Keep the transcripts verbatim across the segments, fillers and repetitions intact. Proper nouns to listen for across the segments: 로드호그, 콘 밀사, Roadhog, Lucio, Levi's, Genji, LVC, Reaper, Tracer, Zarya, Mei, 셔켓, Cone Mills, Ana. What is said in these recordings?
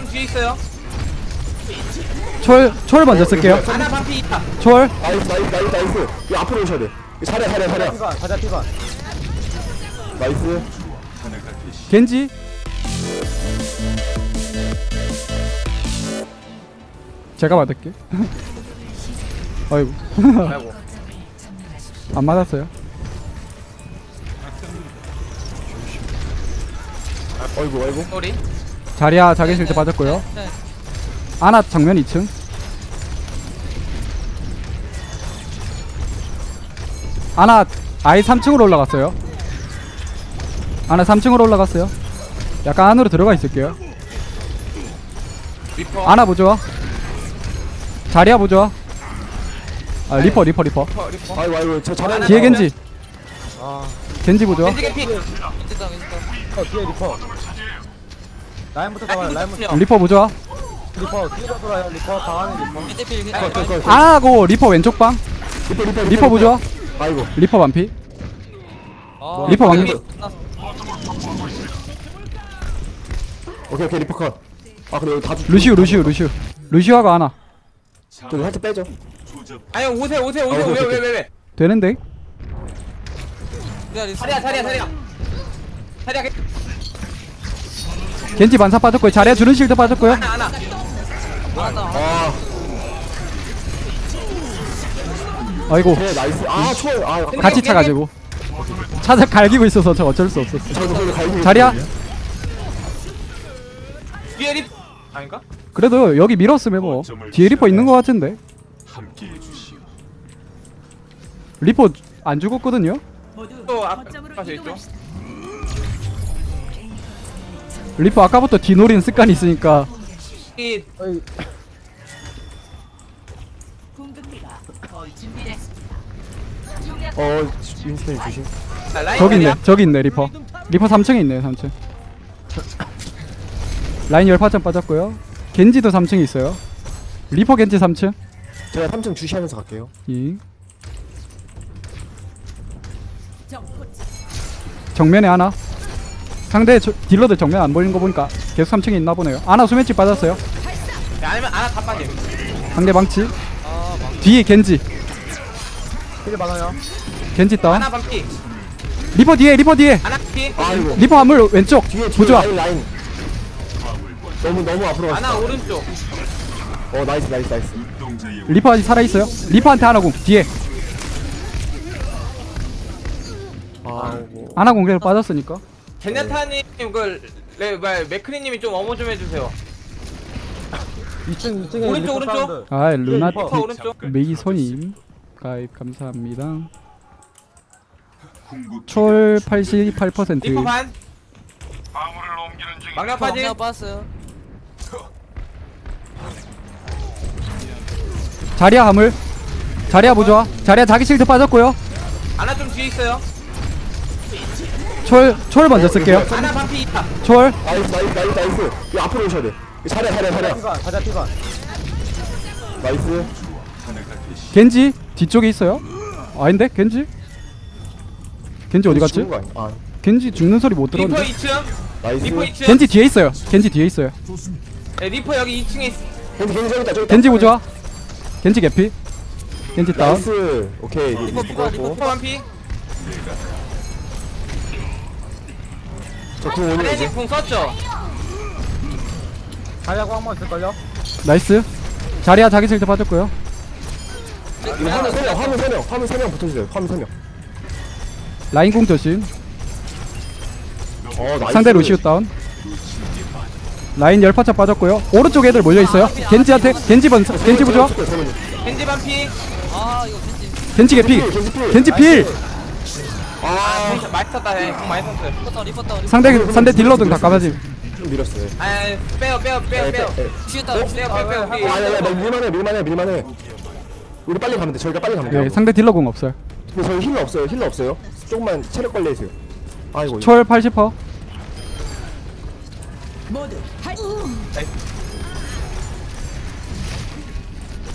좀 뒤에 있어요. 초월, 초월 먼저 쓸게요. 하나 반피 있다. 초월. 나이스, 나이스, 나이스, 나이스. 이 앞으로 오셔야 돼. 사려, 사려, 사려. 피반, 가자, 피반. 나이스. 겐지. 제가 맞을게. 아이고. 아이고. 안 맞았어요. 아이고, 아이고. 소리. 자리야, 자기 실드 맞았고요. 네, 네. 아나 정면 이 층. 아나 아예 삼 층으로 올라갔어요. 아나 삼 층으로 올라갔어요. 약간 안으로 들어가 있을게요. 리퍼. 아나 보죠. 자리야 보죠. 아 리퍼 리퍼 리퍼. 리퍼, 리퍼. 아이고 아이고 저 잘하는. 뒤에 겐지. 아 겐지 보죠. 겐지 겐지. 겐지다 겐지다. 어 뒤에 리퍼. 라인부터 잡아. 라인부터. 리퍼 보죠. 리퍼 뒤로 돌아요. 리퍼 방안에 리퍼. 아고 리퍼 왼쪽 방. 리퍼 리퍼 리퍼 보죠. 아이고 리퍼 반피. 아, 리퍼 반피. 오케이 오케이 리퍼 컷. 아 근데 여기 다 죽. 루시우 루시우 루시우. 루시우가 하나. 저기 살짝 빼죠. 아니 오세요 오세요 오세요. 왜 왜 왜 왜? 되는데? 자리야 자리야 자리야. 자리야. 겐지 반사 빠졌고요. 자리야 주는 실드 빠졌고요. 하나 하나. 아. 아이고. 네, 나이스. 아, 초월. 아, 같이 차 가지고. 차를 갈기고 있어서 저 어쩔 수 없었어. 자리야. 뒤에 리퍼 아닌가? 그래도 여기 밀었으면 뭐 뒤에 리퍼 있는 거 같은데. 함께 해 주시오. 리퍼 안 죽었거든요. 또 앞까지 있죠. 리퍼 아까부터 뒤노린 습관이 있으니까. 이 어, 인스턴 주신. 저기 있네, 저기 있네 리퍼. 리퍼 삼 층에 있네요, 삼 층. 라인 열파점 빠졌고요. 겐지도 삼 층에 있어요. 리퍼 겐지 삼 층. 제가 삼 층 주시하면서 갈게요. 예. 정면에 하나. 상대 저, 딜러들 정면 안 보이는 거 보니까 계속 삼 층에 있나 보네요. 아나 수면집 빠졌어요. 아니면 아나 다 빠져. 상대 망치. 어, 망치. 뒤에 겐지. 되게 많아요. 겐지 있다. 아나 방피. 리퍼 뒤에 리퍼 뒤에. 아나 피. 아이고. 리퍼 화물 왼쪽. 뒤에 보조아. 라인. 너무 너무 앞으로 갔어. 아나 오른쪽. 어 나이스 나이스 나이스. 리퍼 아직 살아 있어요. 리퍼한테 하나 공 뒤에. 아이고. 아나 공격을 빠졌으니까. 제네타님 그 맥크리님이 좀 어머 좀 해주세요. 이 층 이 층에 오른쪽 오른쪽. 아 루나틱 메이 손님. 가입 감사합니다. 초월 팔십팔 퍼센트. 리퍼 반. 막내 빠지. 자리야 화물. 자리야 보조아. 자리야 자기 실드 빠졌고요. 아나 좀 뒤에 있어요. 초월 초월 먼저 쓸게요. 아나 반피 있다. 초월. 나이스 나이스 나이스 나이스. 이 앞으로 오셔야 돼. 자리야 자리야 자리야. 가자 피반. 나이스. 겐지 뒤쪽에 있어요? 아닌데? 겐지? 겐지 어디 갔지? 아. 겐지 죽는 소리 못 들었는데. 리퍼 이 층. 나이스. 리퍼 이 층. 겐지 뒤에 있어요. 겐지 뒤에 있어요. 네, 리퍼 여기 이 층에 있어. 겐지 겐지 저기 있다. 저기 겐지 보자. 겐지 개피. 겐지 다운. 나이스. 오케이. 리퍼 리퍼 리퍼 반피. 저 공 오는 중. 공 썼죠. 자리하고 한번 있을 걸요. 나이스. 자리야 자기 실드 빠졌고요. 이거 화면 세 명, 화면 세 명, 화면 세 명 붙어주세요. 화면 세 명. 라인 공 조심. 어, 상대 루시우 다운. 라인 열파차 빠졌고요. 오른쪽 애들 몰려 있어요. 아, 겐지한테 겐지 번 겐지 보죠. 겐지 반피. 아 이거 겐지. 겐지 개피. 겐지 필. 아 많이 쳤다 해. 많이 쳤어요. 리포터. 상대 상대 딜러든 다 까마지. 밀었어요. 아 빼요 빼요 빼요 빼요. 치우다. 빼요 빼요 빼요. 아야야 밀만해 밀만해 밀만해. 우리 빨리 가면 돼. 저희가 빨리 가면 돼. 네, 상대 딜러 공 없어요. 근데 저희 힐러 없어요. 힐러 없어요. 조금만 체력 관리해주세요. 아이고. 초월 팔십 퍼센트.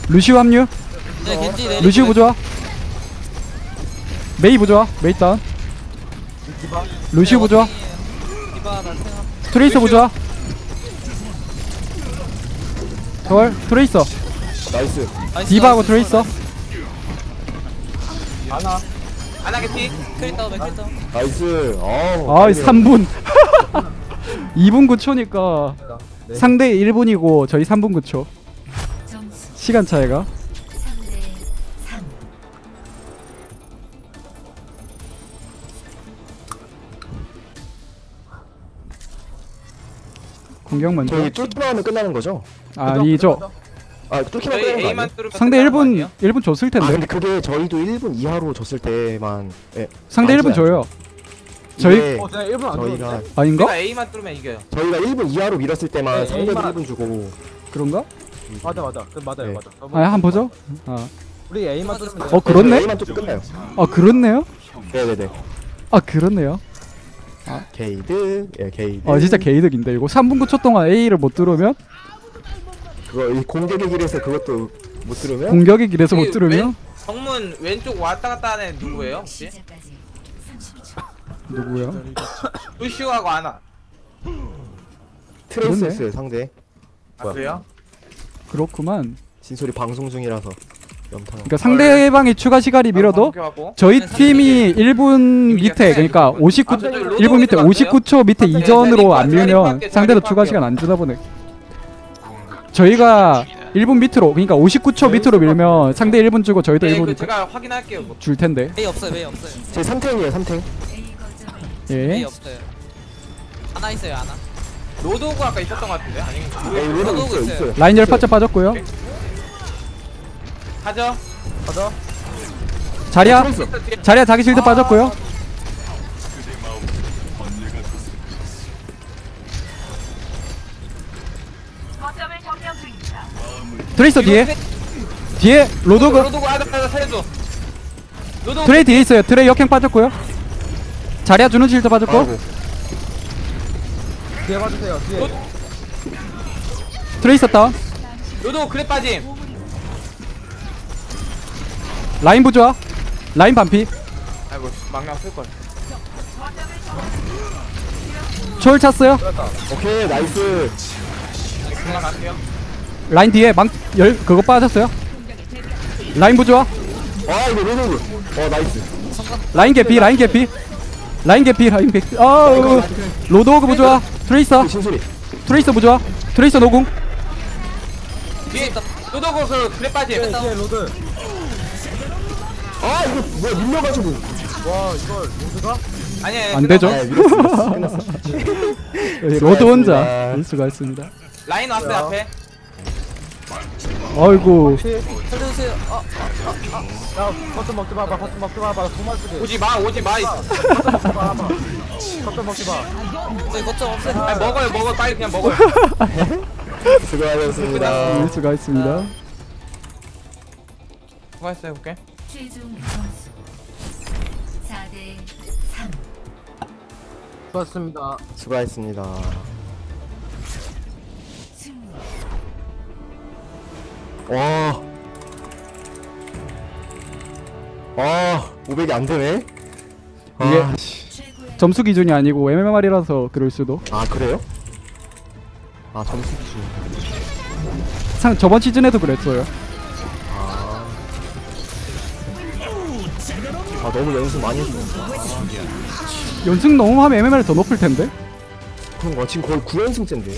루시우 합류. 네, 겐지, 네, 루시우 보조아. 메이 보조아. 메이 다운. 루시우 보조아. 트레이서 보조아. 덜 트레이서. 나이스. 디바하고 트레이서. 아나. 아나 개피. 크린 다운에 크린 다운. 나이스. 어우. 아이 삼 분. 이 분 구 초니까 네. 상대 일 분이고 저희 삼 분 구 초. 시간 차이가. 공격 먼저. 저희 뚫기만 끝나는 거죠? 아니죠. 아, 뚫기만 끝나는 거죠. 상대 일 분 일 분 줬을 텐데. 아, 근데 그게 저희도 일 분 이하로 줬을 때만. 예, 상대 일 분 줘요. 저희 어, 일 분 안 저희가 아닌가? 내가 A만 뚫으면 이겨요. 저희가 일 분 이하로 밀었을 때만 네, 상대 일 분 주고. 그런가? 음. 맞아 맞아. 그 맞아요. 네. 맞아. 아, 한번 보죠. 아. 우리 A만 뚫으면 어, 그렇네. A만 뚫 끝나요. 아, 그렇네요. 네, 네, 네. 아, 그렇네요. 아, 게이득. 예, 게이득. 아, 진짜 게이득인데 이거 삼 분 구 초 동안 A를 못 들으면 그거 이 공격의 길에서 그것도 못 들으면 공격의 길에서 못 들으면 정문 왼쪽 왔다 갔다 하는 누구예요? 혹시? 누구야? 루시오하고 아나. 트레이서였어요 상대. 아, 그래요? 그렇구만. 진솔이 방송 중이라서. 그러니까 상대방이 추가 시간이 밀어도 저희 팀이 일 분 밑에 그러니까 오십구 일 분 밑에 오십구 초 밑에 이전으로 안 밀면 상대도 추가 시간 안 주나 보네. 저희가 일 분 밑으로 그러니까 오십구 초 밑으로 밀면 상대 일 분 주고 저희도 일 분 제가 확인할게요. 줄 텐데. 메이 없어요. 메이 없어요. 제 삼 탱이에요. 삼 탱. 예. 메이 없어요. 하나 있어요. 하나. 로드호그 아까 있었던 것 같은데. 아니. 로드호그 있어요. 라인 열 파자 빠졌고요. 가죠. 가죠. 자리야. 자리야 자기 실드 아 빠졌고요. 트레이서 뒤에. 뒤에 로드호그. 로드호그 아들 살려줘. 트레이 뒤에 있어요. 트레이 역행 빠졌고요. 자리야 주는 실드 빠졌고. 아이고. 뒤에 봐주세요. 뒤에. 트레이서 다운. 로드호그 그래 빠짐. 라인 부조아 라인 반피. 아이고 막나 쓸걸. 초월 찼어요. 오케이 나이스. 라인 뒤에 망 열 그거 빠졌어요. 라인 부조아. 아 이거 로드. 어 나이스. 라인 개피 라인 개피 라인 개피 라인 개피. 아 로드호그 부조아 트레이서. 트레이서 부조아 트레이서 노궁. 뒤에 로드호그 그 그래 빠지. 로드. 아 이거 뭐야 밀려가지고 와 이걸 로드가? 아니 안되죠? 로드 혼자 밀수가 했습니다. 라인 왔어요 앞에. 아이고 살려주세요. 아, 아, 아, 아. 야 버튼 먹지 마봐. 버튼 먹지 마봐. 도마스게 오지마 오지마. 버튼 먹지 마. 저기 버튼 없어요. 아니 먹어요 먹어 빨리 그냥 먹어요. 수고하셨습니다. 밀수가 했습니다. 수고했어요. 볼게 최종 점수 사 대 삼. 수고하셨습니다. 수고하셨습니다. 와. 와, 오백이 안 되네. 이게 아, 점수 기준이 아니고 엠엠알이라서 그럴 수도. 아, 그래요? 아, 점수 기준. 상 저번 시즌에도 그랬어요. 아 너무 연습 많이 했어. 연습 너무 하면 엠엠알이 더 높을 텐데? 그런 거 지금 거의 구 연승째인데.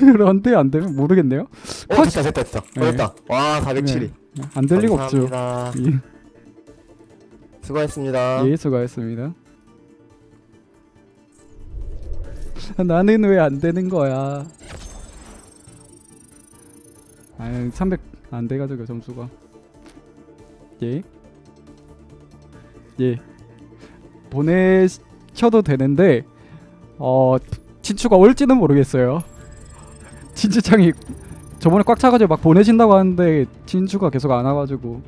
그런데 안 되면 모르겠네요. 어, 컷... 됐다 됐다 됐다. 네. 됐다. 와 사백칠이. 네. 안 될 리가 없죠. 예. 수고했습니다. 예 수고했습니다. 나는 왜 안 되는 거야? 아 삼백 안 돼가지고 점수가. 예. 예 보내셔도 되는데 어 친추가 올지는 모르겠어요. 친추창이 저번에 꽉 차가지고 막 보내신다고 하는데 친추가 계속 안 와가지고